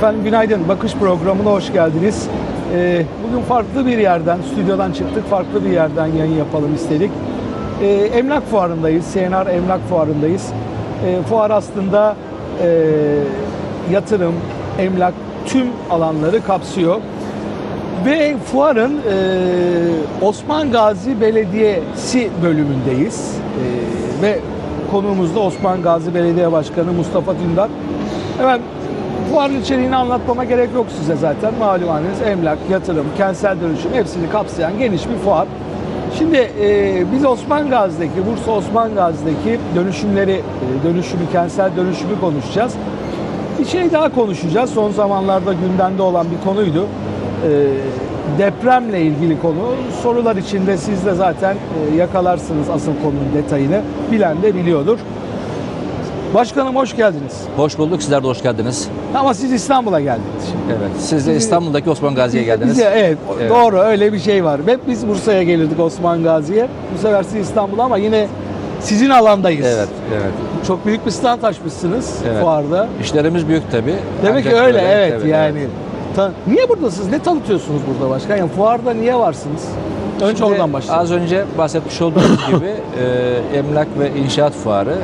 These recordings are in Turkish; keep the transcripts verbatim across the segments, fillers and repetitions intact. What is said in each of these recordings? Efendim günaydın, Bakış programına hoş geldiniz. Ee, bugün farklı bir yerden, stüdyodan çıktık, farklı bir yerden yayın yapalım istedik. Ee, Emlak Fuarı'ndayız, C N R Emlak Fuarı'ndayız. Ee, fuar aslında e, yatırım, emlak, tüm alanları kapsıyor. Ve fuarın e, Osmangazi Belediyesi bölümündeyiz. E, ve konuğumuz da Osmangazi Belediye Başkanı Mustafa Dündar. Hemen fuarın içeriğini anlatmama gerek yok size zaten. Malumunuz emlak, yatırım, kentsel dönüşüm hepsini kapsayan geniş bir fuar. Şimdi e, biz Osmangazi'deki, Bursa Osmangazi'deki dönüşümleri, e, dönüşümü, kentsel dönüşümü konuşacağız. Bir şey daha konuşacağız. Son zamanlarda gündemde olan bir konuydu. E, depremle ilgili konu. Sorular içinde siz de zaten e, yakalarsınız asıl konunun detayını. Bilen de biliyordur. Başkanım hoş geldiniz. Hoş bulduk. Sizler de hoş geldiniz. Ama siz İstanbul'a geldiniz şimdi. Evet. Siz de İstanbul'daki Osmangazi'ye geldiniz. Bize, evet, evet. Doğru. Öyle bir şey var. Hep biz Bursa'ya gelirdik Osmangazi'ye. Bu sefer siz İstanbul'a ama yine sizin alandayız. Evet. Evet. Çok büyük bir stand açmışsınız evet. Fuarda. İşlerimiz büyük tabii. Demek Ancak ki öyle. öyle evet. Tabii, yani. Evet. Ta, niye buradasınız? Ne tanıtıyorsunuz burada başkan? Yani fuarda niye varsınız? Önce Şimdi oradan başlayalım. Az önce bahsetmiş olduğumuz gibi e, emlak ve inşaat fuarı e,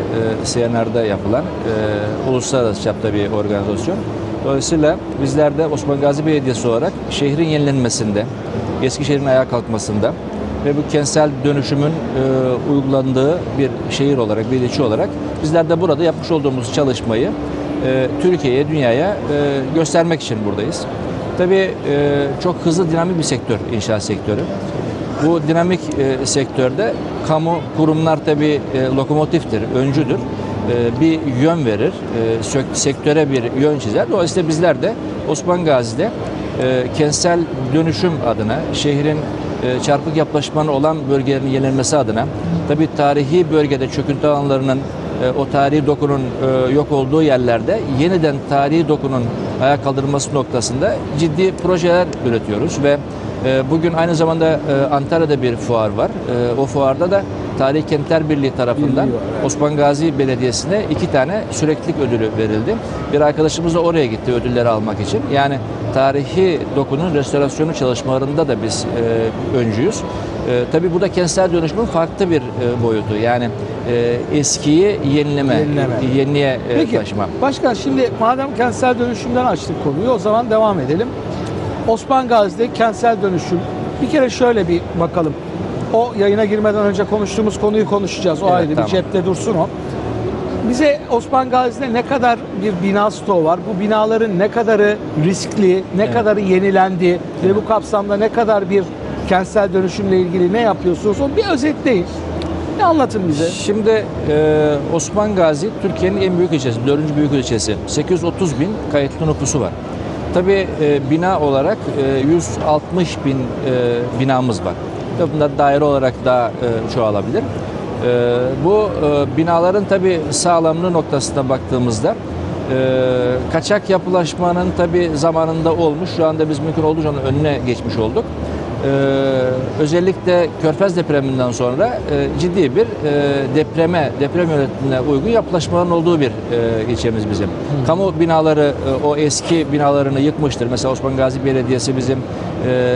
C N R'da yapılan e, uluslararası çapta bir organizasyon. Dolayısıyla bizler de Osmangazi Belediyesi olarak şehrin yenilenmesinde, eski şehrin ayağa kalkmasında ve bu kentsel dönüşümün e, uygulandığı bir şehir olarak, bir ilçe olarak bizler de burada yapmış olduğumuz çalışmayı e, Türkiye'ye, dünyaya e, göstermek için buradayız. Tabii e, çok hızlı, dinamik bir sektör inşaat sektörü. Bu dinamik e, sektörde kamu kurumlar tabii e, lokomotiftir, öncüdür. E, bir yön verir, e, sök, sektöre bir yön çizer. Dolayısıyla bizler de Osmangazi'de e, kentsel dönüşüm adına, şehrin e, çarpık yapılaşmanın olan bölgelerin yenilenmesi adına, tabii tarihi bölgede çöküntü alanlarının, e, o tarihi dokunun e, yok olduğu yerlerde yeniden tarihi dokunun ayağa kaldırılması noktasında ciddi projeler üretiyoruz ve bugün aynı zamanda Antalya'da bir fuar var. O fuarda da Tarihi Kentler Birliği tarafından Osmangazi Belediyesi'ne iki tane süreklilik ödülü verildi. Bir arkadaşımız da oraya gitti ödülleri almak için. Yani tarihi dokunun restorasyonu çalışmalarında da biz öncüyüz. Tabii burada kentsel dönüşümün farklı bir boyutu. Yani eskiyi yenileme, yenileme. yeniye Peki, taşıma. Başkan şimdi madem kentsel dönüşümden açtık konuyu o zaman devam edelim. Osmangazi'de kentsel dönüşüm. Bir kere şöyle bir bakalım. O yayına girmeden önce konuştuğumuz konuyu konuşacağız. O evet, ayrı tamam. Bir cepte dursun o. Bize Osmangazi'de ne kadar bir bina stoğu var? Bu binaların ne kadarı riskli, ne evet. kadarı yenilendi evet. ve bu kapsamda ne kadar bir kentsel dönüşümle ilgili ne yapıyorsunuz? Onu bir özetleyin. Ne anlatın bize? Şimdi e, Osmangazi Türkiye'nin en büyük ilçesi, dördüncü büyük ilçesi. sekiz yüz otuz bin kayıtlı nüfusu var. Tabii e, bina olarak e, yüz altmış bin e, binamız var. Tabii bunlar daire olarak daha e, çoğalabilir. E, bu e, binaların tabii sağlamlığı noktasına baktığımızda e, kaçak yapılaşmanın tabii zamanında olmuş. Şu anda biz mümkün olduğu zaman önüne geçmiş olduk. E, özellikle Körfez depreminden sonra e, ciddi bir e, depreme, deprem yönetimine uygun yapılaşmaların olduğu bir e, ilçemiz bizim. Hı. Kamu binaları e, o eski binalarını yıkmıştır. Mesela Osmangazi Belediyesi bizim e,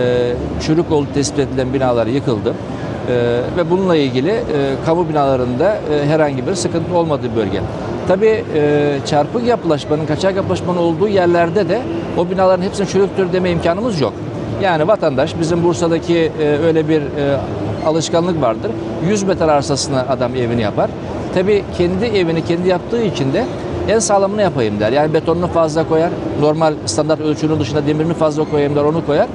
çürük olduğu tespit edilen binaları yıkıldı. E, ve bununla ilgili e, kamu binalarında e, herhangi bir sıkıntı olmadığı bölge. Tabii e, çarpık yapılaşmanın, kaçak yapılaşmanın olduğu yerlerde de o binaların hepsini çürüktür deme imkanımız yok. Yani vatandaş bizim Bursa'daki e, öyle bir e, alışkanlık vardır. yüz metre arsasına adam evini yapar. Tabii kendi evini kendi yaptığı için de en sağlamını yapayım der. Yani betonunu fazla koyar. Normal standart ölçünün dışında demirini fazla koyayım der, onu koyar.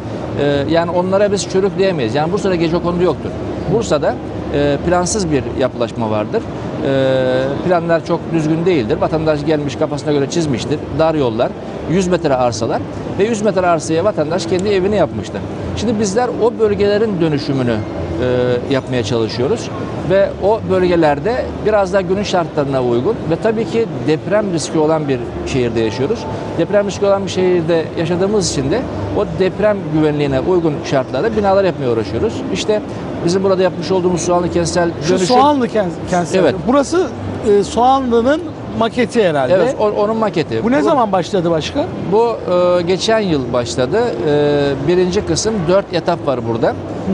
E, yani onlara biz çürük diyemeyiz. Yani Bursa'da gece kondu yoktur. Bursa'da e, plansız bir yapılaşma vardır. E, planlar çok düzgün değildir. Vatandaş gelmiş kafasına göre çizmiştir. Dar yollar, yüz metre arsalar. Ve yüz metre arsaya vatandaş kendi evini yapmıştı. Şimdi bizler o bölgelerin dönüşümünü e, yapmaya çalışıyoruz. Ve o bölgelerde biraz daha günün şartlarına uygun ve tabii ki deprem riski olan bir şehirde yaşıyoruz. Deprem riski olan bir şehirde yaşadığımız için de o deprem güvenliğine uygun şartlarda binalar yapmaya uğraşıyoruz. İşte bizim burada yapmış olduğumuz Soğanlı kentsel dönüşüm. Şu Soğanlı kentsel. Evet. Burası e, Soğanlı'nın maketi herhalde. Evet, onun maketi. Bu ne bu, zaman başladı başka? Bu e, geçen yıl başladı. E, birinci kısım dört etap var burada.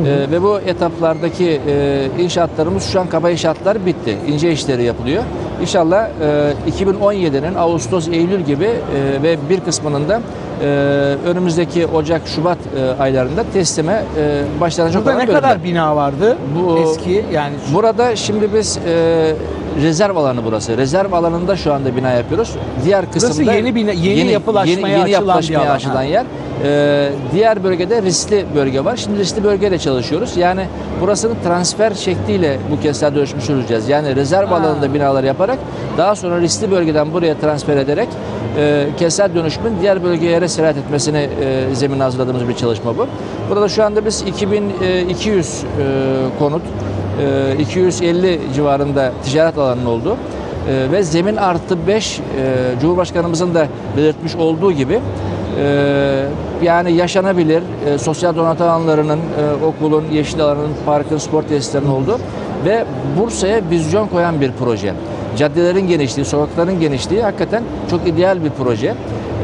E, ve bu etaplardaki e, inşaatlarımız şu an kaba inşaatlar bitti. İnce işleri yapılıyor. İnşallah e, iki bin on yedi'nin Ağustos, Eylül gibi e, ve bir kısmının da e, önümüzdeki Ocak, Şubat e, aylarında teslime e, başlanacak. Burada ne bölümde. kadar bina vardı? Bu, Eski yani. Şu... Burada şimdi biz e, rezerv alanı burası. Rezerv alanında şu anda bina yapıyoruz. Diğer kısımda burası yeni bina, yeni, yeni yapılaşmaya yeni, yeni açılan, açılan yer. Ee, diğer bölgede riskli bölge var. Şimdi riskli bölgeyle çalışıyoruz. Yani burasını transfer şekliyle bu keslerde ölçmüş olacağız. Yani rezerv ha. alanında binalar yaparak daha sonra riskli bölgeden buraya transfer ederek e, kentsel dönüşümün diğer bölgelere sirayet etmesini e, zemin hazırladığımız bir çalışma bu. Burada şu anda biz iki bin iki yüz e, konut, e, iki yüz elli civarında ticaret alanının olduğu e, ve zemin artı beş e, Cumhurbaşkanımızın da belirtmiş olduğu gibi Ee, yani yaşanabilir, e, sosyal donatı alanlarının, e, okulun, yeşil alanın, parkın, spor tesislerinin olduğu ve Bursa'ya vizyon koyan bir proje. Caddelerin genişliği, sokakların genişliği hakikaten çok ideal bir proje.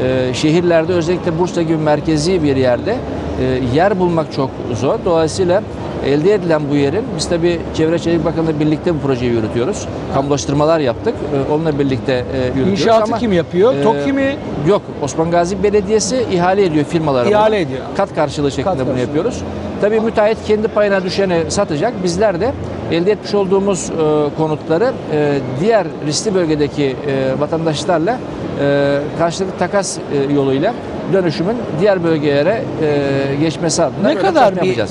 Ee, şehirlerde özellikle Bursa gibi merkezi bir yerde e, yer bulmak çok zor. Dolayısıyla elde edilen bu yerin, biz tabii Çevre Şehircilik Bakanlığı'yla birlikte bu projeyi yürütüyoruz. Kamulaştırmalar yaptık. Onunla birlikte yürütüyoruz. İnşaatı ama kim yapıyor? E, TOKİ mi? Yok. Osmangazi Belediyesi ihale ediyor firmalara. İhale bunu. ediyor. Kat karşılığı şeklinde Kat bunu karşılığı. yapıyoruz. Tabii müteahhit kendi payına düşeni satacak. Bizler de elde etmiş olduğumuz e, konutları e, diğer riskli bölgedeki e, vatandaşlarla e, karşılıklı takas e, yoluyla dönüşümün diğer bölgelere e, geçmesi adına ne kadar bir yapacağız.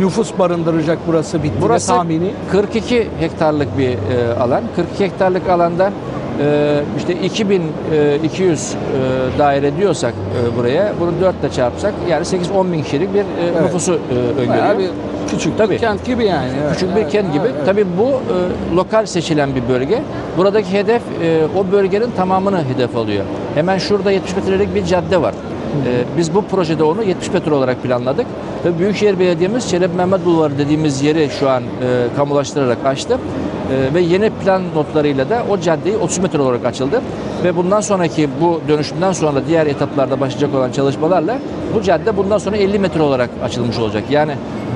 Nüfus barındıracak burası bitti burası tahmini. kırk iki hektarlık bir e, alan. kırk iki hektarlık alanda e, işte iki bin iki yüz e, daire diyorsak e, buraya bunu dörtle çarpsak yani sekiz on bin kişilik bir e, evet. nüfusu e, öngörüyor. Bir küçük tabii. bir kent gibi yani. Evet. Küçük bir kent evet. gibi. Evet. Tabii bu e, lokal seçilen bir bölge. Buradaki hedef e, o bölgenin tamamını hedef alıyor. Hemen şurada yetmiş metrelik bir cadde var. Ee, biz bu projede onu yetmiş metre olarak planladık ve Büyükşehir Belediye'miz Çelebi Mehmet Bulvarı dediğimiz yeri şu an e, kamulaştırarak açtı e, ve yeni plan notlarıyla da o caddeyi otuz metre olarak açıldı ve bundan sonraki bu dönüşümden sonra diğer etaplarda başlayacak olan çalışmalarla bu cadde bundan sonra elli metre olarak açılmış olacak. Yani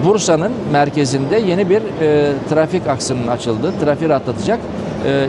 Bursa'nın merkezinde yeni bir e, trafik aksının açıldığı, trafiği rahatlatacak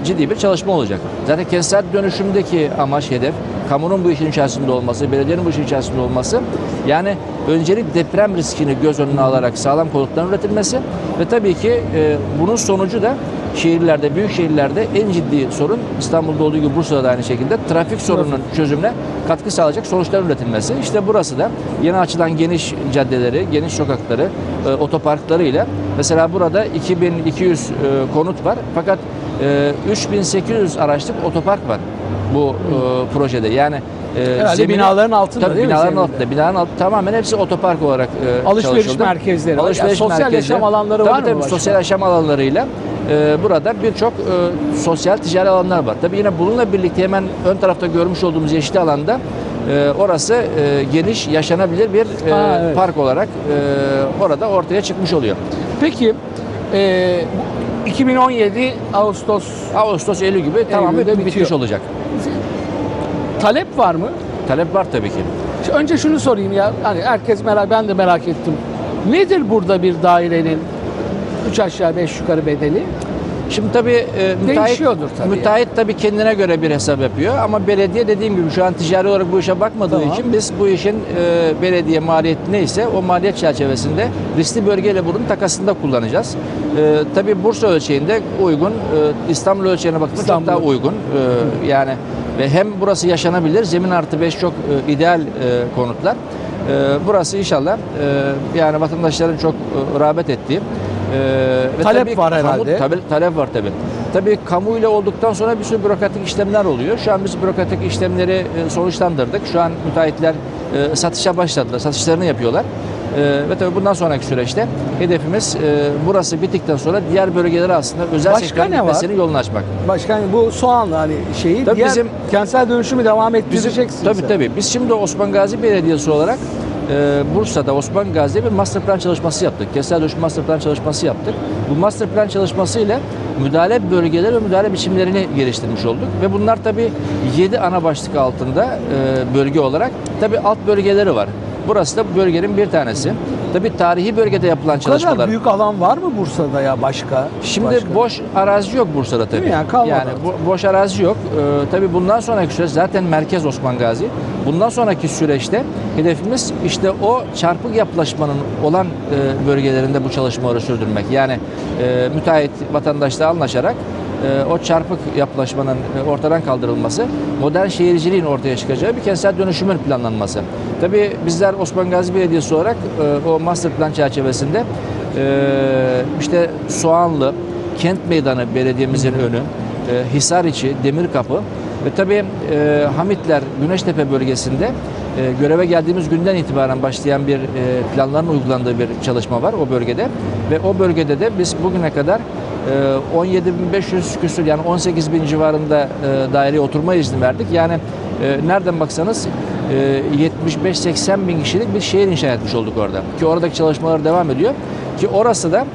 ciddi bir çalışma olacak. Zaten kentsel dönüşümdeki amaç, hedef, kamunun bu işin içerisinde olması, belediyenin bu işin içerisinde olması, yani öncelik deprem riskini göz önüne alarak sağlam konutların üretilmesi ve tabii ki e, bunun sonucu da şehirlerde, büyük şehirlerde en ciddi sorun, İstanbul'da olduğu gibi Bursa'da da aynı şekilde trafik sorununun çözümüne katkı sağlayacak sonuçlar üretilmesi. İşte burası da yeni açılan geniş caddeleri, geniş sokakları, e, otoparklarıyla. Mesela burada iki bin iki yüz e, konut var fakat e, üç bin sekiz yüz araçlık otopark var bu e, projede. Yani e, zemin, binaların altında tabii, değil binaların mi? Altında, binaların altında tamamen hepsi otopark olarak e, alışveriş çalışıldı. Merkezleri, alışveriş yani, sosyal merkezleri, yaşam alanları tabii, var tabii, mı? Tabii sosyal yaşam alanlarıyla. Burada birçok e, sosyal ticari alanlar var. Tabii yine bununla birlikte hemen ön tarafta görmüş olduğumuz yeşil alanda e, orası e, geniş, yaşanabilir bir e, Aa, evet. park olarak e, orada ortaya çıkmış oluyor. Peki e, iki bin on yedi Ağustos Ağustos Eylül gibi Eylül tamamen bitmiş bitiyor. olacak. Talep var mı? Talep var tabii ki. Şimdi önce şunu sorayım ya, hani herkes merak, ben de merak ettim. Nedir burada bir dairenin üç aşağı beş yukarı bedeli? Şimdi tabii e, müteahhit, tabii, müteahhit yani. tabii kendine göre bir hesap yapıyor ama belediye dediğim gibi şu an ticari olarak bu işe bakmadığı tamam. için biz bu işin e, belediye maliyeti neyse o maliyet çerçevesinde riskli bölgeyle bunun takasında kullanacağız. E, tabii Bursa ölçeğinde uygun, e, İstanbul ölçeğine bakınca çok daha uygun. E, yani ve hem burası yaşanabilir, zemin artı beş çok e, ideal e, konutlar. E, burası inşallah e, yani vatandaşların çok e, rağbet ettiği. Ee, talep tabii, var kamu, herhalde. Tabii, talep var tabii. Tabii kamu ile olduktan sonra bir sürü bürokratik işlemler oluyor. Şu an biz bürokratik işlemleri e, sonuçlandırdık. Şu an müteahhitler e, satışa başladılar. Satışlarını yapıyorlar. E, ve tabii bundan sonraki süreçte hedefimiz e, burası bittikten sonra diğer bölgelere aslında özel sektörün gitmesinin yolunu açmak. Başkan bu Soğanlı hani şeyi tabii diğer bizim, kentsel dönüşümü devam ettireceksiniz. Tabii sen. tabii. Biz şimdi Osmangazi Belediyesi olarak Bursa'da Osmangazi'de bir master plan çalışması yaptık. Kentsel dönüşüm master plan çalışması yaptık. Bu master plan çalışması ile müdahale bölgeleri ve müdahale biçimlerini geliştirmiş olduk. Ve bunlar tabii yedi ana başlık altında e, bölge olarak tabii alt bölgeleri var. Burası da bölgenin bir tanesi. Tabii tarihi bölgede yapılan çalışmalar. Bu kadar büyük alan var mı Bursa'da ya başka? Şimdi başka? boş arazi yok Bursa'da tabii. Yani, yani bo boş arazi yok. Ee, tabii bundan sonraki süreç zaten merkez Osmangazi. Bundan sonraki süreçte hedefimiz işte o çarpık yapılaşmanın olan e, bölgelerinde bu çalışmaları sürdürmek. Yani e, müteahhit vatandaşla anlaşarak e, o çarpık yapılaşmanın e, ortadan kaldırılması, modern şehirciliğin ortaya çıkacağı bir kentsel dönüşümün planlanması. Tabii bizler Osmangazi Belediyesi olarak e, o master plan çerçevesinde e, işte Soğanlı, Kent Meydanı belediyemizin önü, e, Hisar içi, Demir Kapı ve tabii e, Hamitler, Güneştepe bölgesinde e, göreve geldiğimiz günden itibaren başlayan bir e, planların uygulandığı bir çalışma var o bölgede. Ve o bölgede de biz bugüne kadar e, on yedi bin beş yüz küsur yani on sekiz bin civarında e, daireye oturma izni verdik. Yani e, nereden baksanız yetmiş beş seksen bin kişilik bir şehir inşa etmiş olduk orada. Ki oradaki çalışmalar devam ediyor. Ki orası da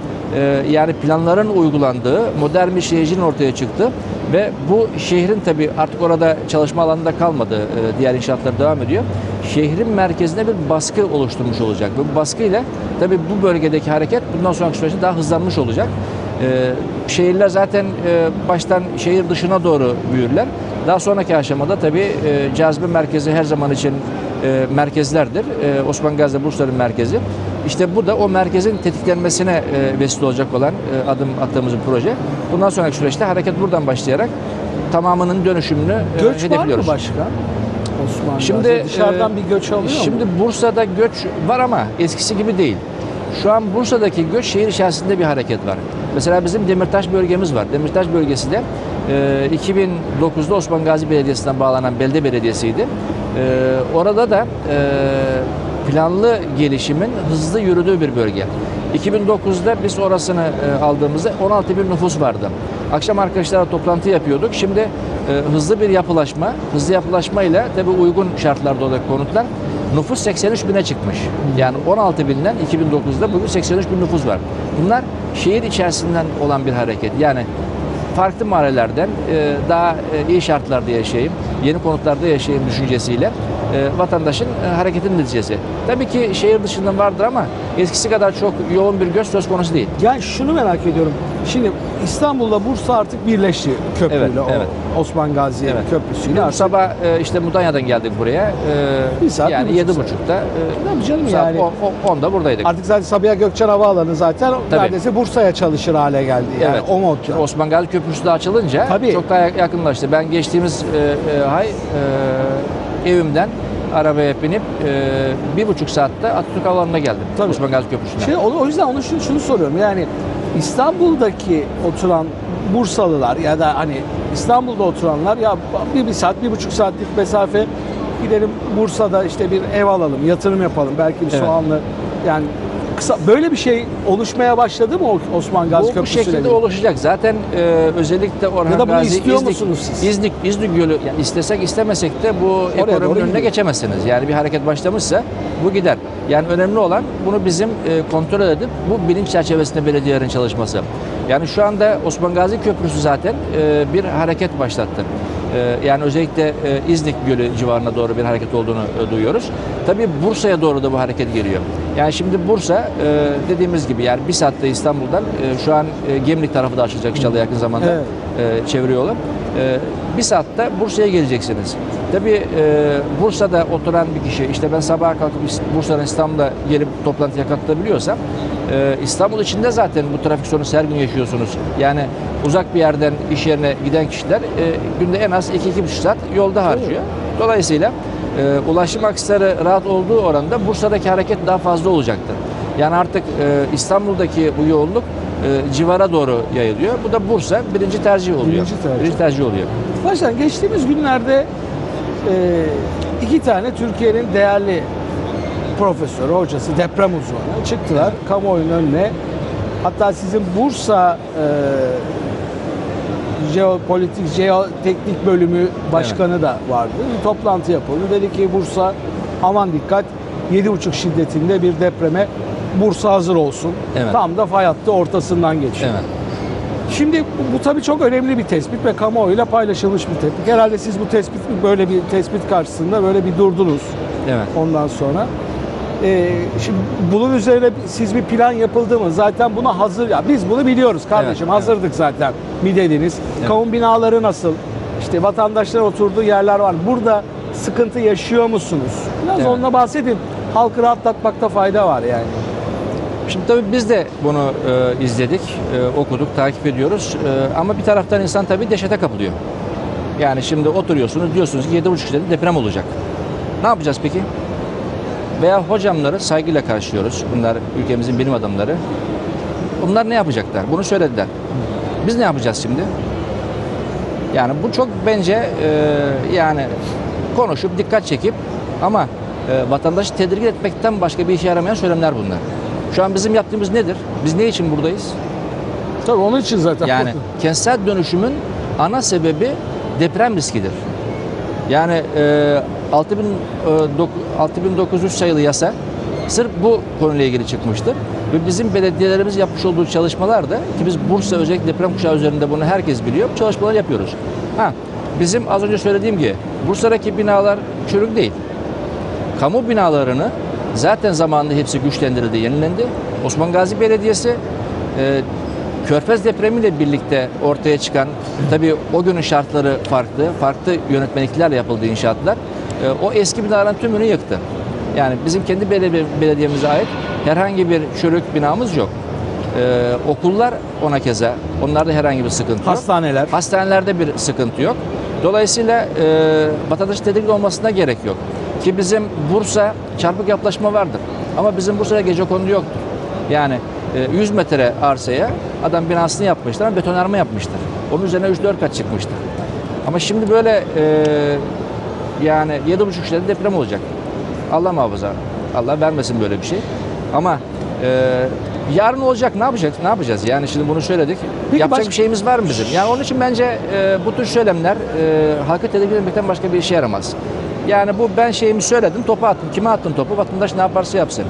yani planların uygulandığı, modern bir şehirciliğin ortaya çıktı. Ve bu şehrin tabii artık orada çalışma alanında kalmadı. Diğer inşaatlar devam ediyor. Şehrin merkezine bir baskı oluşturmuş olacak. Ve bu baskıyla tabii bu bölgedeki hareket bundan sonraki süreçte daha hızlanmış olacak. Şehirler zaten baştan şehir dışına doğru büyürler. Daha sonraki aşamada tabii e, cazibe merkezi her zaman için e, merkezlerdir. E, Osmangazi'de Bursa'nın merkezi. İşte bu da o merkezin tetiklenmesine e, vesile olacak olan e, adım attığımız bir proje. Bundan sonraki süreçte hareket buradan başlayarak tamamının dönüşümünü e, göç hedefliyoruz. Göç var mı başka? Osmangazi şimdi, dışarıdan e, bir göç alıyor Şimdi mu? Bursa'da göç var ama eskisi gibi değil. Şu an Bursa'daki göç şehir içerisinde bir hareket var. Mesela bizim Demirtaş bölgemiz var. Demirtaş bölgesi de iki bin dokuzda Osmangazi Belediyesi'nden bağlanan belde belediyesiydi. Orada da planlı gelişimin hızlı yürüdüğü bir bölge. iki bin dokuzda biz orasını aldığımızda on altı bin nüfus vardı. Akşam arkadaşlarla toplantı yapıyorduk. Şimdi hızlı bir yapılaşma, hızlı yapılaşmayla tabii uygun şartlarda olan konutlar nüfus seksen üç bine çıkmış. Yani on altı binden iki bin dokuzda bugün seksen üç bin nüfus var. Bunlar şehir içerisinden olan bir hareket. Yani farklı mahallelerden daha iyi şartlarda yaşayayım, yeni konutlarda yaşayayım düşüncesiyle vatandaşın hareketinin neticesi. Tabii ki şehir dışından vardır ama eskisi kadar çok yoğun bir göç söz konusu değil. Yani şunu merak ediyorum. Şimdi İstanbul'la Bursa artık birleşti köprüyle. Evet, evet. Osmangazi evet. Köprüsüyle. Artık... Sabah işte Mudanya'dan geldik buraya. Bir saat yani yedi buçukta. Tabii canım yani. onda buradaydık. Artık zaten Sabiha Gökçen Havaalanı zaten tabii. Neredeyse Bursa'ya çalışır hale geldi. Yani evet. O mod. Osmangazi Köprüsü de açılınca tabii. Çok daha yakınlaştı. Ben geçtiğimiz e, e, ay e, evimden arabaya binip e, bir buçuk saatte Atatürk Havaalanı'na geldim. Tabii. Osmangazi Köprüsü'nden. Şimdi, o yüzden onu şunu, şunu soruyorum yani. İstanbul'daki oturan Bursalılar ya da hani İstanbul'da oturanlar ya bir, bir saat, bir buçuk saatlik mesafe gidelim Bursa'da işte bir ev alalım, yatırım yapalım. Belki bir evet. Soğanlı yani kısa böyle bir şey oluşmaya başladı mı Osmangazi Köprüsü'yle? Bu şekilde süreli. Oluşacak. Zaten e, özellikle Orhan ya da bunu Gazi, istiyor İznik, musunuz siz? İznik, İznik Gölü yani istesek istemesek de bu ekonominin önüne geçemezsiniz. Yani bir hareket başlamışsa bu gider. Yani önemli olan bunu bizim kontrol edip bu bilinç çerçevesinde belediyelerin çalışması. Yani şu anda Osmangazi Köprüsü zaten bir hareket başlattı. Yani özellikle İznik Gölü civarına doğru bir hareket olduğunu duyuyoruz. Tabii Bursa'ya doğru da bu hareket geliyor. Yani şimdi Bursa dediğimiz gibi yani bir saatte İstanbul'dan şu an Gemlik tarafı da açılacak inşallah yakın zamanda evet. Çeviriyorlar. Bir saatte Bursa'ya geleceksiniz. Tabii Bursa'da oturan bir kişi işte ben sabaha kalkıp Bursa'dan İstanbul'a gelip toplantıya katılabiliyorsam İstanbul içinde zaten bu trafik sorunu her gün yaşıyorsunuz. Yani uzak bir yerden iş yerine giden kişiler günde en az iki iki buçuk saat yolda harcıyor. Dolayısıyla ulaşım aksları rahat olduğu oranda Bursa'daki hareket daha fazla olacaktır. Yani artık İstanbul'daki bu yoğunluk civara doğru yayılıyor. Bu da Bursa birinci tercih oluyor. Birinci tercih, birinci tercih oluyor. Başkan geçtiğimiz günlerde iki tane Türkiye'nin değerli profesörü, hocası, deprem uzmanı çıktılar kamuoyunun önüne. Hatta sizin Bursa e, jeopolitik, jeoteknik bölümü başkanı evet. Da vardı. Bir toplantı yapıldı. Dedi ki Bursa aman dikkat yedi buçuk şiddetinde bir depreme Bursa hazır olsun. Evet. Tam da fay hattı ortasından geçiyor. Evet. Şimdi bu tabii çok önemli bir tespit ve kamuoyuyla paylaşılmış bir tespit. Herhalde siz bu tespit, böyle bir tespit karşısında böyle bir durdunuz. Evet. Ondan sonra. Ee, şimdi bunun üzerine siz bir plan yapıldı mı? Zaten buna hazır, ya biz bunu biliyoruz kardeşim, evet, hazırdık evet. zaten mi dediniz? Evet. Kamu binaları nasıl? İşte vatandaşların oturduğu yerler var. Burada sıkıntı yaşıyor musunuz? Biraz evet. onunla bahsedin. Halkı rahatlatmakta fayda var yani. Şimdi tabii biz de bunu e, izledik, e, okuduk, takip ediyoruz. E, ama bir taraftan insan tabii dehşete kapılıyor. Yani şimdi oturuyorsunuz, diyorsunuz ki yedi buçuk şiddetli deprem olacak. Ne yapacağız peki? Veya hocamları saygıyla karşılıyoruz. Bunlar ülkemizin bilim adamları. Onlar ne yapacaklar? Bunu söylediler. Biz ne yapacağız şimdi? Yani bu çok bence e, yani konuşup dikkat çekip ama e, vatandaşı tedirgin etmekten başka bir işe yaramayan söylemler bunlar. Şu an bizim yaptığımız nedir? Biz ne için buradayız? Tabii onun için zaten. Yani kentsel dönüşümün ana sebebi deprem riskidir. Yani e, altı bin dokuz yüz sayılı yasa sırf bu konuyla ilgili çıkmıştır. Ve bizim belediyelerimiz yapmış olduğu çalışmalarda ki biz Bursa özellikle deprem kuşağı üzerinde bunu herkes biliyor. Çalışmalar yapıyoruz. Ha, bizim az önce söylediğim gibi Bursa'daki binalar çürük değil. Kamu binalarını zaten zamanında hepsi güçlendirildi, yenilendi. Osmangazi Belediyesi e, Körfez depremiyle birlikte ortaya çıkan, tabii o günün şartları farklı, farklı yönetmeliklerle yapıldığı inşaatlar, e, o eski binaların tümünü yıktı. Yani bizim kendi belediye, belediyemize ait herhangi bir çürük binamız yok. E, okullar ona keza, onlarda herhangi bir sıkıntı yok. Hastaneler. Hastanelerde bir sıkıntı yok. Dolayısıyla e, vatandaş tedirgin olmasına gerek yok. Ki bizim Bursa çarpık yapılaşma vardır. Ama bizim Bursa'da gecekondu yoktur. Yani yüz metre arsaya adam binasını yapmıştır ama betonarme yapmıştır. Onun üzerine üç dört kat çıkmıştır. Ama şimdi böyle e, yani yedi buçuk şiddetli deprem olacak. Allah muhafaza. Allah vermesin böyle bir şey. Ama e, yarın olacak, ne yapacağız? Ne yapacağız? Yani şimdi bunu söyledik. Peki yapacak başka bir şeyimiz var mı bizim? Yani onun için bence e, bu tür söylemler e, halkı tedirgin etmekten başka bir işe yaramaz. Yani bu ben şeyimi söyledim, topu attım. Kime attın topu? Vatandaş ne yaparsa yapsın.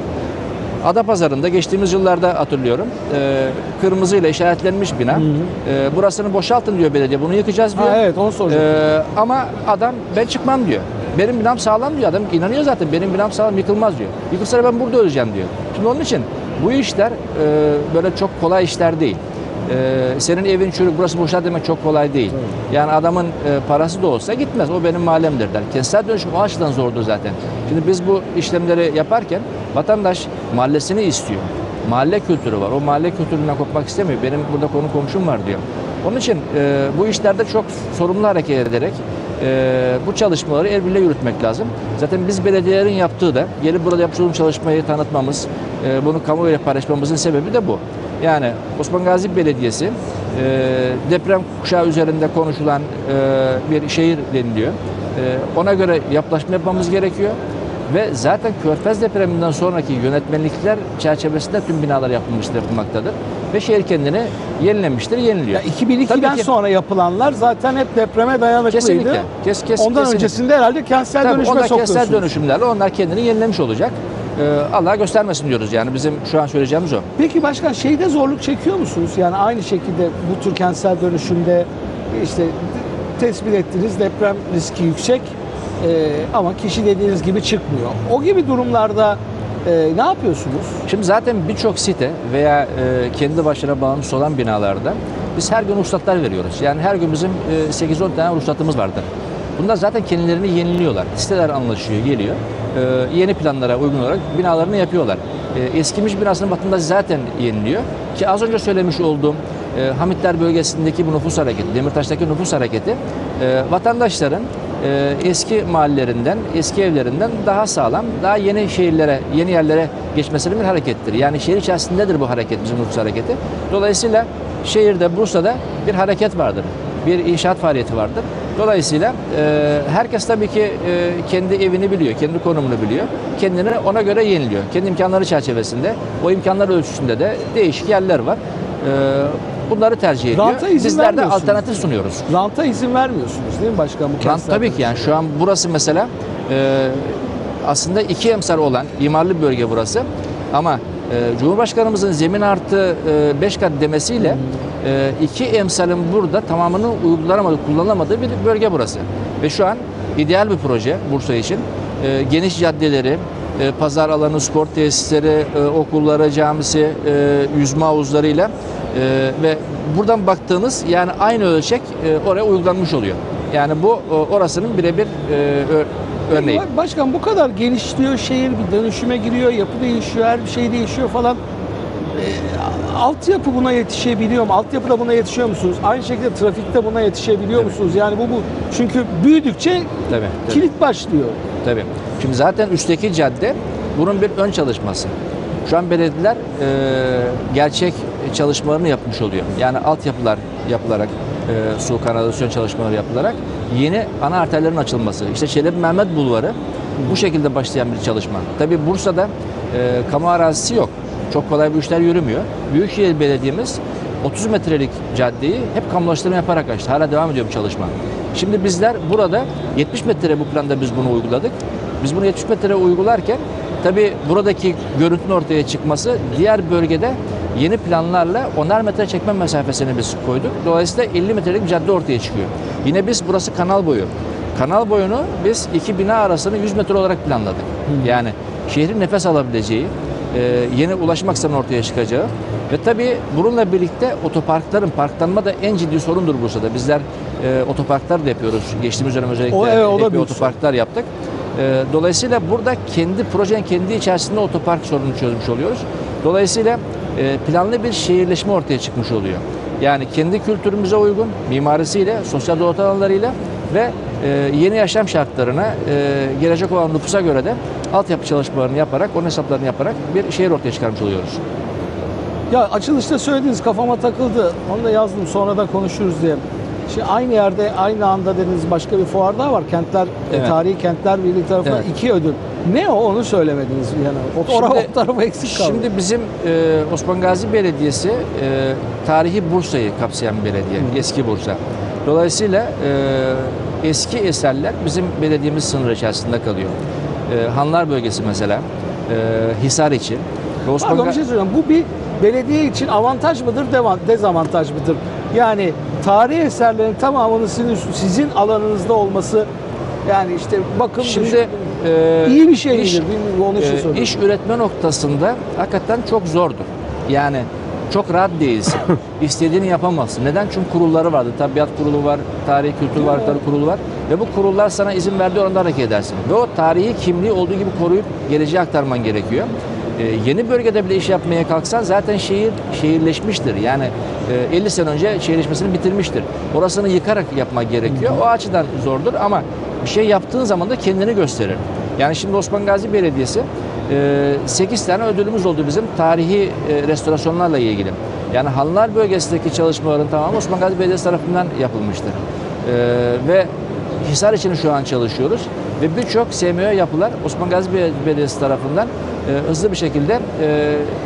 Adapazarı'nda geçtiğimiz yıllarda hatırlıyorum. E, kırmızıyla işaretlenmiş bina. Hı hı. E, burasını boşaltın diyor belediye. Bunu yıkacağız diyor. Ha, evet, onu soracağım. E, ama adam ben çıkmam diyor. Benim binam sağlam diyor. Adam inanıyor zaten. Benim binam sağlam, yıkılmaz diyor. Yıkılsa ben burada öleceğim diyor. Şimdi onun için bu işler e, böyle çok kolay işler değil. Ee, senin evin çürük, burası boşalt demek çok kolay değil. Evet. Yani adamın e, parası da olsa gitmez. O benim mahallemdir der. Kentsel dönüşüm o açıdan zordu zaten. Şimdi biz bu işlemleri yaparken vatandaş mahallesini istiyor. Mahalle kültürü var. O mahalle kültüründen kopmak istemiyor. Benim burada konu komşum var diyor. Onun için e, bu işlerde çok sorumlu hareket ederek e, bu çalışmaları el birliğiyle yürütmek lazım. Zaten biz belediyelerin yaptığı da gelip burada yapmış olduğumuz çalışmayı tanıtmamız, e, bunu kamuoyuyla paylaşmamızın sebebi de bu. Yani Osmangazi Belediyesi e, deprem kuşağı üzerinde konuşulan e, bir şehir deniliyor. E, ona göre yapılaşma yapmamız gerekiyor. Ve zaten Körfez depreminden sonraki yönetmelikler çerçevesinde tüm binalar yapılmıştır, yapılmaktadır. Ve şehir kendini yenilemiştir, yeniliyor. Ya iki bin ikiden ki, sonra yapılanlar zaten hep depreme dayanıklıydı. Kesinlikle. Kes, kes, ondan kesinlikle. öncesinde herhalde kentsel Tabii, dönüşme soktu. Kentsel dönüşümlerle onlar kendini yenilemiş olacak. Allah göstermesin diyoruz yani bizim şu an söyleyeceğimiz o. Peki başkan şeyde zorluk çekiyor musunuz? Yani aynı şekilde bu tür kentsel dönüşümde işte tespit ettiniz deprem riski yüksek e, ama kişi dediğiniz gibi çıkmıyor. O gibi durumlarda e, ne yapıyorsunuz? Şimdi zaten birçok site veya e, kendi başına bağımsız olan binalarda biz her gün ruhsatlar veriyoruz. Yani her gün bizim e, sekiz on tane ruhsatımız vardır. Bunlar zaten kendilerini yeniliyorlar. Siteler anlaşıyor, geliyor. Ee, yeni planlara uygun olarak binalarını yapıyorlar. Ee, eskimiş binasının batında zaten yeniliyor. Ki az önce söylemiş olduğum e, Hamitler bölgesindeki bu nüfus hareketi, Demirtaş'taki nüfus hareketi e, vatandaşların e, eski mahallelerinden, eski evlerinden daha sağlam, daha yeni şehirlere, yeni yerlere geçmesinin bir harekettir. Yani şehir içerisindedir bu hareket, bizim nüfus hareketi. Dolayısıyla şehirde, Bursa'da bir hareket vardır. Bir inşaat faaliyeti vardır. Dolayısıyla e, herkes tabii ki e, kendi evini biliyor, kendi konumunu biliyor. Kendini ona göre yeniliyor. Kendi imkanları çerçevesinde, o imkanlar ölçüsünde de değişik yerler var. E, bunları tercih ediyor. Bizler de alternatif sunuyoruz. Ranta izin vermiyorsunuz değil mi başkan? Bu Rant tabii ki yani şu an burası mesela e, aslında iki emsal olan imarlı bir bölge burası. Ama e, Cumhurbaşkanımızın zemin artı beş kat demesiyle hmm. e, iki emsalin burada tamamının uygulanamadığı, kullanılamadığı bir bölge burası. Ve şu an ideal bir proje Bursa için. E, geniş caddeleri, e, pazar alanı, spor tesisleri, e, okulları, camisi, e, yüzme havuzlarıyla e, ve buradan baktığınız yani aynı ölçek e, oraya uygulanmış oluyor. Yani bu orasının birebir e, örneği. Başkan bu kadar genişliyor şehir, bir dönüşüme giriyor, yapı değişiyor, her bir şey değişiyor falan. E, altyapı buna yetişebiliyor mu? Altyapı da buna yetişiyor musunuz? Aynı şekilde trafikte buna yetişebiliyor tabii. musunuz? Yani bu bu çünkü büyüdükçe tabii, tabii. kilit başlıyor. Tabii. Şimdi zaten üstteki cadde bunun bir ön çalışması. Şu an belediyeler e, gerçek çalışmalarını yapmış oluyor. Yani altyapılar yapılarak, e, su kanalizasyon çalışmaları yapılarak yeni ana arterlerin açılması. İşte Çelebi Mehmet Bulvarı bu şekilde başlayan bir çalışma. Tabii Bursa'da e, kamu arazisi yok. Çok kolay bu işler yürümüyor. Büyükşehir Belediye'miz otuz metrelik caddeyi hep kamulaştırma yaparak açtı. Hala devam ediyor bu çalışma. Şimdi bizler burada yetmiş metre bu planda biz bunu uyguladık. Biz bunu yetmiş metre uygularken tabii buradaki görüntünün ortaya çıkması diğer bölgede yeni planlarla onar metre çekme mesafesini biz koyduk. Dolayısıyla elli metrelik bir cadde ortaya çıkıyor. Yine biz burası kanal boyu. Kanal boyunu biz iki bina arasını yüz metre olarak planladık. Yani şehrin nefes alabileceği, Ee, yeni ulaşım aksının ortaya çıkacağı ve tabii bununla birlikte otoparkların, parklanma da en ciddi sorundur Bursa'da. Bizler e, otoparklar da yapıyoruz. Geçtiğimiz dönem özellikle o, e, o da otoparklar yaptık. Ee, dolayısıyla burada kendi projenin kendi içerisinde otopark sorununu çözmüş oluyoruz. Dolayısıyla e, planlı bir şehirleşme ortaya çıkmış oluyor. Yani kendi kültürümüze uygun mimarisiyle, sosyal doğa alanlarıyla ve e, yeni yaşam şartlarına e, gelecek olan nüfusa göre de altyapı çalışmalarını yaparak, onun hesaplarını yaparak bir şehir ortaya çıkarmış oluyoruz. Ya açılışta söylediğiniz kafama takıldı. Onu da yazdım, sonra da konuşuruz diye. Şimdi aynı yerde, aynı anda dediğiniz başka bir fuar daha var. Kentler, evet. Tarihi Kentler Birliği tarafından evet. iki ödül. Ne o? Onu söylemediniz. Yani o, şimdi, o tarafa eksik kaldı. Şimdi bizim e, Osmangazi Belediyesi e, tarihi Bursa'yı kapsayan bir belediye. Hı. Eski Bursa. Dolayısıyla e, eski eserler bizim belediyemiz sınırı içerisinde kalıyor. E, Hanlar bölgesi mesela, e, Hisar için. Osmanga... Pardon, bir şey söyleyeceğim. Bu bir belediye için avantaj mıdır, dezavantaj mıdır? Yani tarihi eserlerin tamamının sizin, sizin alanınızda olması, yani işte bakın şimdi e, iyi bir şey iş, midir? E, iş üretme noktasında hakikaten çok zordur. Yani çok rahat değilsin. İstediğini yapamazsın. Neden? Çünkü kurulları vardı. Tabiat kurulu var, tarihi kültür varlıkları kurulu var. Ve bu kurullar sana izin verdiği oranda hareket edersin. Ve o tarihi kimliği olduğu gibi koruyup geleceğe aktarman gerekiyor. Ee, yeni bölgede bile iş yapmaya kalksan zaten şehir şehirleşmiştir. Yani e, elli sene önce şehirleşmesini bitirmiştir. Orasını yıkarak yapmak gerekiyor. O açıdan zordur ama bir şey yaptığın zaman da kendini gösterir. Yani şimdi Osmangazi Belediyesi sekiz tane ödülümüz oldu bizim tarihi restorasyonlarla ilgili. Yani Hanlar bölgesindeki çalışmaların tamamı Osmangazi Belediyesi tarafından yapılmıştır. Ve Hisar için şu an çalışıyoruz. Ve birçok S M Ö yapılar Osmangazi Belediyesi tarafından hızlı bir şekilde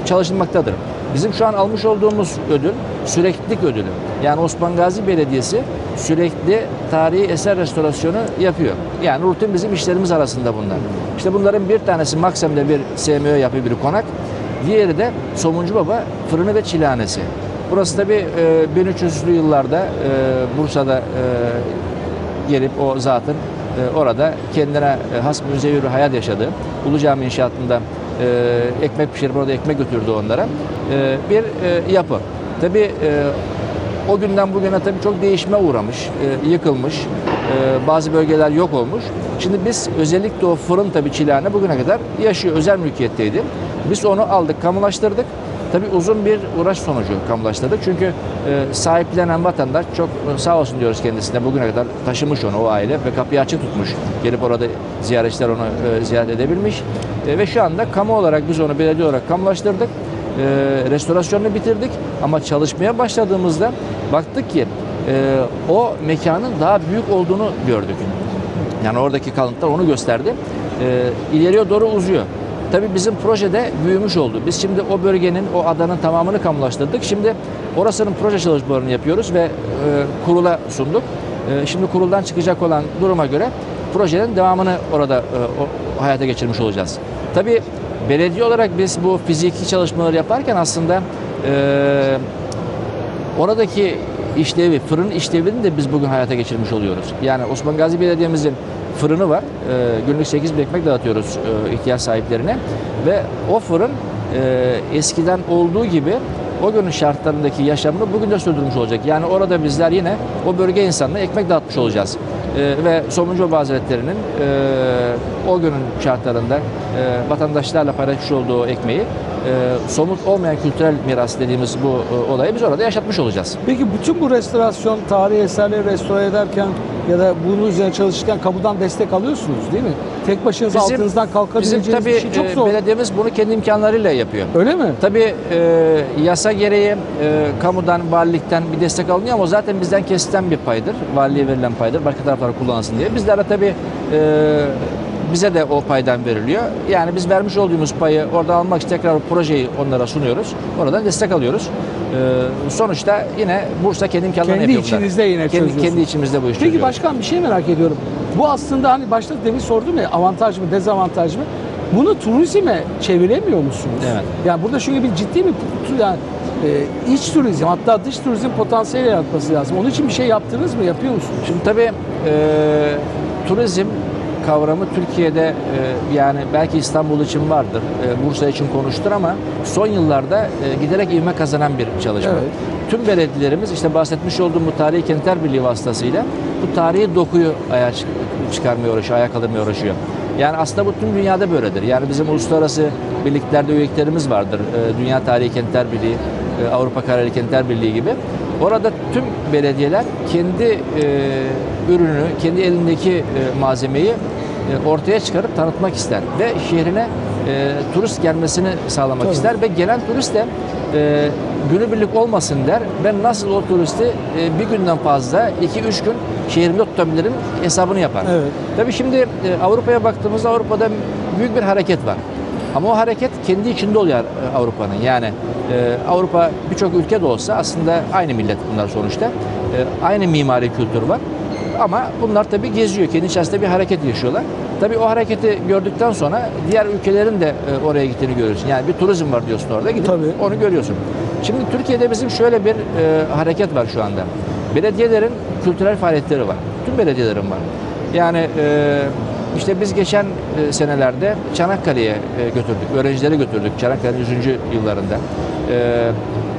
çalışılmaktadır. Bizim şu an almış olduğumuz ödül süreklilik ödülü. Yani Osmangazi Belediyesi sürekli tarihi eser restorasyonu yapıyor. Yani rutin bizim işlerimiz arasında bunlar. İşte bunların bir tanesi Maksim'de bir S M Ö yapıyor, bir konak. Diğeri de Somuncu Baba fırını ve çilehanesi. Burası tabii bin üç yüzlü yıllarda Bursa'da gelip o zatın orada kendine has müzevi bir hayat yaşadığı, Ulu Cami inşaatında Ee, ekmek pişirip orada ekmek götürdü onlara. Ee, bir e, yapı. Tabii e, o günden bugüne tabii çok değişime uğramış, e, yıkılmış, e, bazı bölgeler yok olmuş. Şimdi biz özellikle o fırın tabii çilehane bugüne kadar yaşıyor, özel mülkiyetteydi. Biz onu aldık, kamulaştırdık. Tabii uzun bir uğraş sonucu kamulaştırdık. Çünkü e, sahiplenen vatandaş çok sağ olsun diyoruz kendisine, bugüne kadar taşımış onu o aile ve kapıyı açık tutmuş. Gelip orada ziyaretçiler onu e, ziyaret edebilmiş. E, ve şu anda kamu olarak biz onu belediye olarak kamulaştırdık. E, restorasyonunu bitirdik ama çalışmaya başladığımızda baktık ki e, o mekanın daha büyük olduğunu gördük. Yani oradaki kalıntılar onu gösterdi. E, ileriye doğru uzuyor. Tabii bizim projede büyümüş oldu. Biz şimdi o bölgenin, o adanın tamamını kamulaştırdık. Şimdi orasının proje çalışmalarını yapıyoruz ve e, kurula sunduk. E, şimdi kuruldan çıkacak olan duruma göre projenin devamını orada e, o, hayata geçirmiş olacağız. Tabii belediye olarak biz bu fiziki çalışmaları yaparken aslında e, Oradaki işlevi, fırın işlevini de biz bugün hayata geçirmiş oluyoruz. Yani Osmangazi Belediye'mizin fırını var. E, günlük sekiz bin ekmek dağıtıyoruz e, ihtiyaç sahiplerine. Ve o fırın e, eskiden olduğu gibi o günün şartlarındaki yaşamını bugün de sürdürmüş olacak. Yani orada bizler yine o bölge insanına ekmek dağıtmış olacağız. E, ve Somuncu Baba Hazretleri'nin e, o günün şartlarında e, vatandaşlarla paylaşmış olduğu ekmeği, E, somut olmayan kültürel miras dediğimiz bu e, olayı biz orada yaşatmış olacağız. Peki bütün bu restorasyon, tarihi eserleri restore ederken ya da bunun üzerine çalışırken kamudan destek alıyorsunuz değil mi? Tek başınıza bizim, altınızdan kalkabileceğiniz bizim, tabii, bir şey çok zor. E, belediyemiz bunu kendi imkanlarıyla yapıyor. Öyle mi? Tabii e, yasa gereği e, kamudan, valilikten bir destek alınıyor ama zaten bizden kesilen bir paydır. Valiliğe verilen paydır. Başka taraflar kullansın diye. Bizler de tabii e, bize de o paydan veriliyor. Yani biz vermiş olduğumuz payı orada almak için tekrar projeyi onlara sunuyoruz. Oradan destek alıyoruz. Ee, sonuçta yine Bursa kendi imkanlarını kendi yapıyor. Kendi içinizde yine kendi, kendi içimizde bu işi. Peki başkan, bir şey merak ediyorum. Bu aslında hani başta demin sordum ya, avantaj mı dezavantaj mı? Bunu turizme çeviremiyor musunuz? Evet. Yani burada çünkü bir ciddi bir yani e, iç turizm hatta dış turizm potansiyeli yaratması lazım. Onun için bir şey yaptınız mı? Yapıyor musunuz? Şimdi tabii e, turizm kavramı Türkiye'de e, yani belki İstanbul için vardır, e, Bursa için konuştur ama son yıllarda e, giderek ivme kazanan bir çalışma. Evet. Tüm belediyelerimiz işte bahsetmiş olduğum bu Tarihi Kentler Birliği vasıtasıyla bu tarihi dokuyu ayağa çıkarmaya uğraşıyor, ayağa kaldırmaya uğraşıyor. Yani aslında bu tüm dünyada böyledir. Yani bizim uluslararası birliklerde üyeliklerimiz vardır. E, Dünya Tarihi Kentler Birliği, e, Avrupa Kareli Kentler Birliği gibi. Orada tüm belediyeler kendi e, ürünü, kendi elindeki e, malzemeyi e, ortaya çıkarıp tanıtmak ister ve şehrine e, turist gelmesini sağlamak Tabii. ister ve gelen turist de e, günübirlik olmasın der. Ben nasıl o turisti e, bir günden fazla, iki üç gün şehrimde tutabilirim hesabını yapar. Evet. Tabii şimdi e, Avrupa'ya baktığımızda Avrupa'da büyük bir hareket var. Ama o hareket kendi içinde oluyor Avrupa'nın. Yani e, Avrupa birçok ülke de olsa aslında aynı millet bunlar sonuçta. E, aynı mimari kültür var. Ama bunlar tabii geziyor. Kendi içerisinde bir hareket yaşıyorlar. Tabii o hareketi gördükten sonra diğer ülkelerin de e, oraya gittiğini görüyorsun. Yani bir turizm var diyorsun orada. Gidip tabii. onu görüyorsun. Şimdi Türkiye'de bizim şöyle bir e, hareket var şu anda. Belediyelerin kültürel faaliyetleri var. Tüm belediyelerin var. Yani e, İşte biz geçen e, senelerde Çanakkale'ye e, götürdük, öğrencileri götürdük Çanakkale'nin yüzüncü yıllarında. E,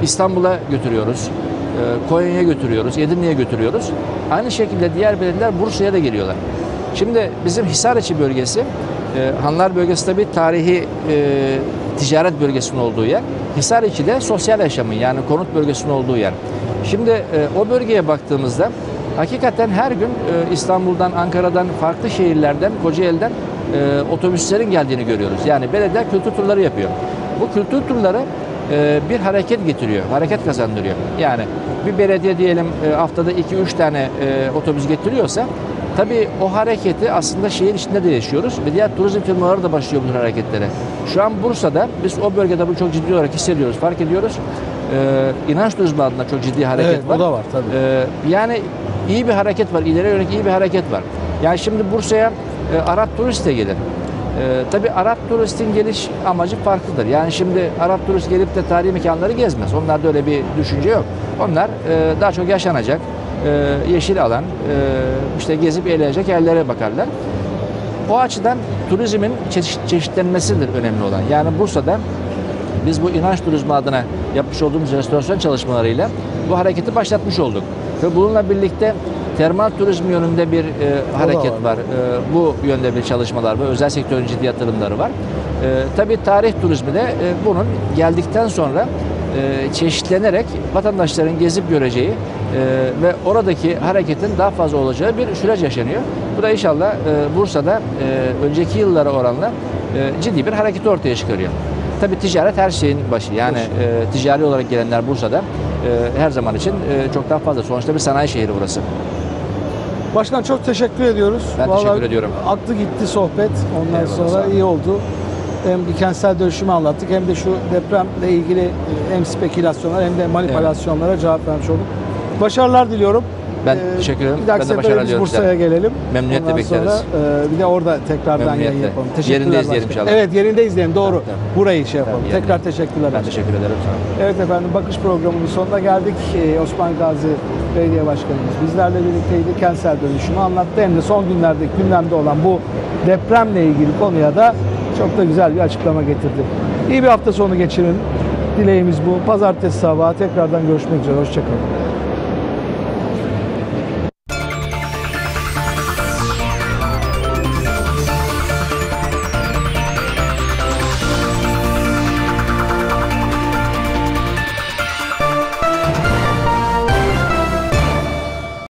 İstanbul'a götürüyoruz, e, Konya'ya götürüyoruz, Edirne'ye götürüyoruz. Aynı şekilde diğer belediyeler Bursa'ya da geliyorlar. Şimdi bizim Hisar içi bölgesi, e, Hanlar bölgesi tabii tarihi e, ticaret bölgesinin olduğu yer. Hisar içi de sosyal yaşamın yani konut bölgesinin olduğu yer. Şimdi e, o bölgeye baktığımızda, hakikaten her gün e, İstanbul'dan, Ankara'dan, farklı şehirlerden, Kocaeli'den e, otobüslerin geldiğini görüyoruz. Yani belediye kültür turları yapıyor. Bu kültür turları e, bir hareket getiriyor, hareket kazandırıyor. Yani bir belediye diyelim e, haftada iki üç tane e, otobüs getiriyorsa, tabii o hareketi aslında şehir içinde de yaşıyoruz ve diğer turizm firmaları da başlıyor bu hareketlere. Şu an Bursa'da biz o bölgede bunu çok ciddi olarak hissediyoruz, fark ediyoruz. E, inanç turizmi adına çok ciddi hareket evet, var. O da var tabii. E, yani İyi bir hareket var, ileriye yönelik iyi bir hareket var. Yani şimdi Bursa'ya e, Arap turist de gelir. E, tabii Arap turistin geliş amacı farklıdır. Yani şimdi Arap turist gelip de tarihi mekanları gezmez. Onlarda öyle bir düşünce yok. Onlar e, daha çok yaşanacak, e, yeşil alan, e, işte gezip eğlenecek yerlere bakarlar. O açıdan turizmin çeşit, çeşitlenmesidir önemli olan. Yani Bursa'da biz bu inanç turizmi adına yapmış olduğumuz restorasyon çalışmalarıyla bu hareketi başlatmış olduk. Ve bununla birlikte termal turizm yönünde bir e, hareket var. var. E, bu yönde bir çalışmalar ve özel sektörün ciddi yatırımları var. E, tabii tarih turizmi de e, bunun geldikten sonra e, çeşitlenerek vatandaşların gezip göreceği e, ve oradaki hareketin daha fazla olacağı bir süreç yaşanıyor. Bu da inşallah e, Bursa'da e, önceki yıllara oranla e, ciddi bir hareketi ortaya çıkarıyor. Tabii ticaret her şeyin başı. Yani e, ticari olarak gelenler Bursa'da e, her zaman için e, çok daha fazla. Sonuçta bir sanayi şehri burası. Başkan çok teşekkür ediyoruz. Ben Vallahi teşekkür ediyorum. Aklı gitti sohbet. Ondan evet, sonra iyi oldu. Hem bir kentsel dönüşümü anlattık hem de şu depremle ilgili hem spekülasyonlar hem de manipülasyonlara evet. cevap vermiş olduk. Başarılar diliyorum. Ben ee, teşekkür ederim. Bir dahaki sefere Bursa'ya gelelim. Memnuniyetle ondan bekleriz. Sonra, e, bir de orada tekrardan yayın yapalım. Yerinde izleyelim inşallah. Evet, yerinde izleyelim. Doğru. Tamam, tamam. Burayı şey yapalım. Tamam, tekrar teşekkürler. Ben teşekkür ederim. Evet efendim, Bakış programının sonuna geldik. Ee, Osmangazi Belediye Başkanımız bizlerle birlikteydi. Kentsel dönüşümü anlattı. Hem de son günlerde gündemde olan bu depremle ilgili konuya da çok da güzel bir açıklama getirdi. İyi bir hafta sonu geçirin. Dileğimiz bu. Pazartesi sabahı tekrardan görüşmek üzere. Hoşçakalın.